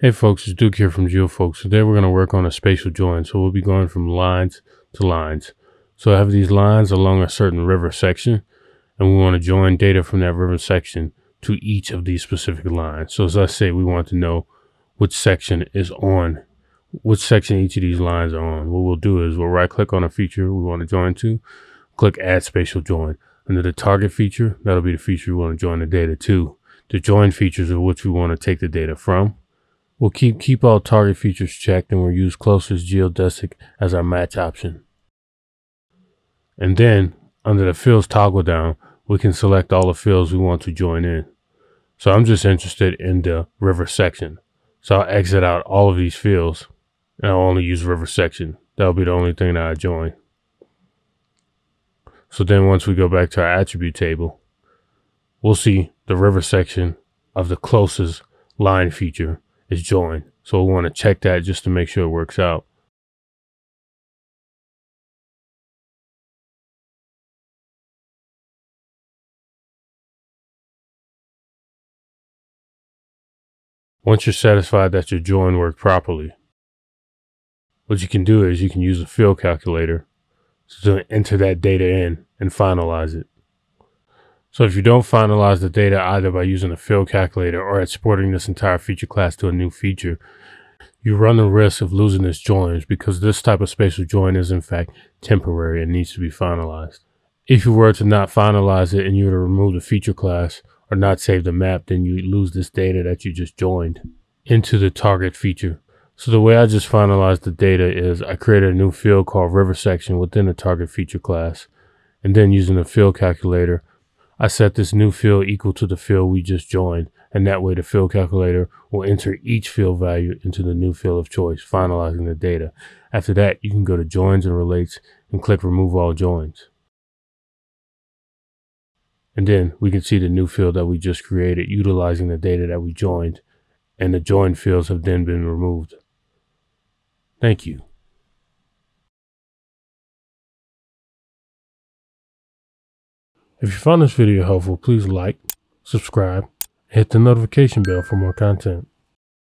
Hey folks, it's Duke here from GeoFolks. Today we're going to work on a spatial join. So we'll be going from lines to lines. So I have these lines along a certain river section, and we want to join data from that river section to each of these specific lines. So as I say, we want to know which section is on, which section each of these lines are on. What we'll do is we'll right click on a feature we want to join to, click add spatial join. Under the target feature, that'll be the feature we want to join the data to. The join features are which we want to take the data from. We'll keep all target features checked, and we'll use closest geodesic as our match option. And then under the fields toggle down, we can select all the fields we want to join in. So I'm just interested in the river section. So I'll exit out all of these fields and I'll only use river section. That'll be the only thing that I join. So then once we go back to our attribute table, we'll see the river section of the closest line feature is joined. So we want to check that just to make sure it works out. Once you're satisfied that your join worked properly, what you can do is you can use a field calculator to enter that data in and finalize it. So if you don't finalize the data either by using a field calculator or exporting this entire feature class to a new feature, you run the risk of losing this join, because this type of spatial join is in fact temporary and needs to be finalized. If you were to not finalize it and you were to remove the feature class or not save the map, then you lose this data that you just joined into the target feature. So the way I just finalized the data is I created a new field called river section within the target feature class, and then using the field calculator, I set this new field equal to the field we just joined, and that way the field calculator will enter each field value into the new field of choice, finalizing the data. After that, you can go to Joins and Relates and click Remove All Joins. And then we can see the new field that we just created utilizing the data that we joined, and the joined fields have then been removed. Thank you. If you found this video helpful, please like, subscribe, and hit the notification bell for more content.